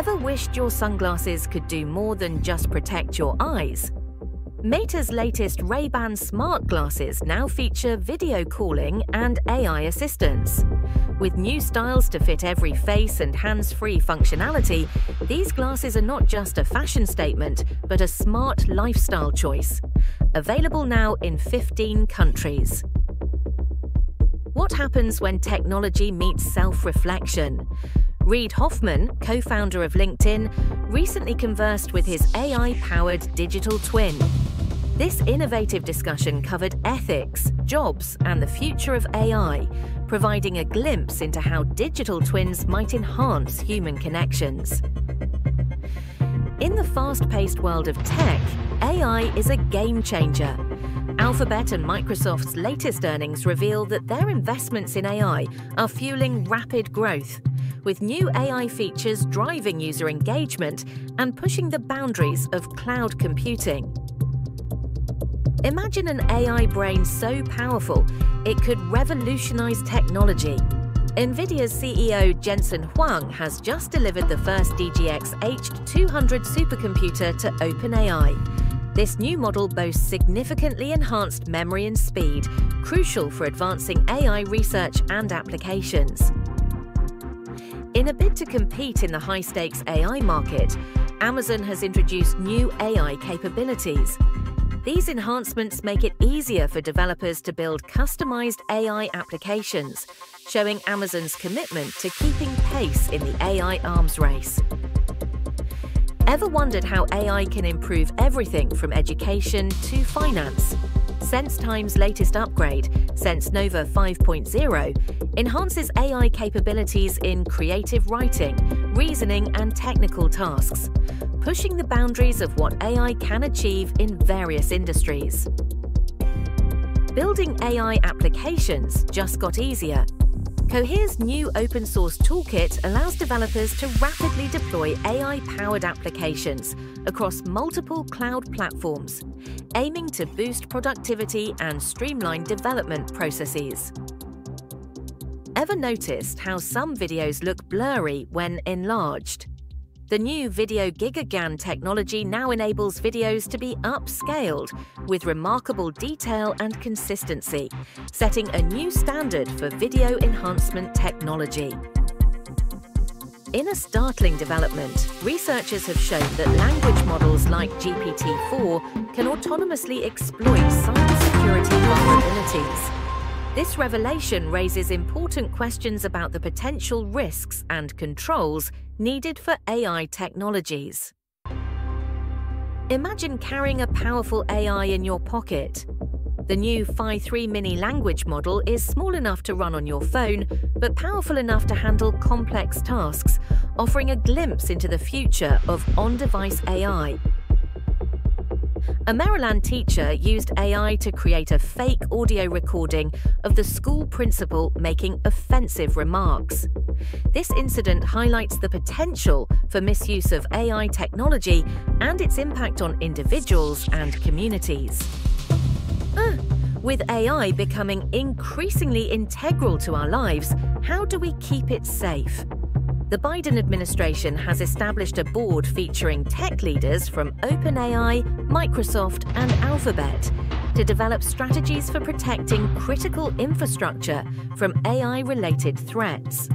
Ever wished your sunglasses could do more than just protect your eyes? Meta's latest Ray-Ban smart glasses now feature video calling and AI assistance. With new styles to fit every face and hands-free functionality, these glasses are not just a fashion statement, but a smart lifestyle choice. Available now in 15 countries. What happens when technology meets self-reflection? Reid Hoffman, co-founder of LinkedIn, recently conversed with his AI-powered digital twin. This innovative discussion covered ethics, jobs, and the future of AI, providing a glimpse into how digital twins might enhance human connections. In the fast-paced world of tech, AI is a game changer. Alphabet and Microsoft's latest earnings reveal that their investments in AI are fueling rapid growth, with new AI features driving user engagement and pushing the boundaries of cloud computing. Imagine an AI brain so powerful it could revolutionize technology. NVIDIA's CEO Jensen Huang has just delivered the first DGX H200 supercomputer to OpenAI. This new model boasts significantly enhanced memory and speed, crucial for advancing AI research and applications. In a bid to compete in the high-stakes AI market, Amazon has introduced new AI capabilities. These enhancements make it easier for developers to build customized AI applications, showing Amazon's commitment to keeping pace in the AI arms race. Ever wondered how AI can improve everything from education to finance? SenseTime's latest upgrade, SenseNova 5.0, enhances AI capabilities in creative writing, reasoning, and technical tasks, pushing the boundaries of what AI can achieve in various industries. Building AI applications just got easier. Cohere's new open-source toolkit allows developers to rapidly deploy AI-powered applications across multiple cloud platforms, aiming to boost productivity and streamline development processes. Ever noticed how some videos look blurry when enlarged? The new VideoGigaGAN technology now enables videos to be upscaled with remarkable detail and consistency, setting a new standard for video enhancement technology. In a startling development, researchers have shown that language models like GPT-4 can autonomously exploit cybersecurity vulnerabilities. This revelation raises important questions about the potential risks and controls needed for AI technologies. Imagine carrying a powerful AI in your pocket. The new Phi-3 Mini language model is small enough to run on your phone, but powerful enough to handle complex tasks, offering a glimpse into the future of on-device AI. A Maryland teacher used AI to create a fake audio recording of the school principal making offensive remarks. This incident highlights the potential for misuse of AI technology and its impact on individuals and communities. With AI becoming increasingly integral to our lives, how do we keep it safe? The Biden administration has established a board featuring tech leaders from OpenAI, Microsoft, and Alphabet to develop strategies for protecting critical infrastructure from AI-related threats.